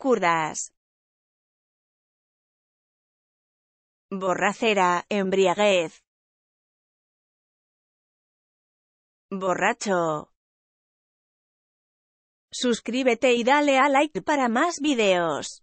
curdas. Borracera, embriaguez. Borracho. Suscríbete y dale a like para más videos.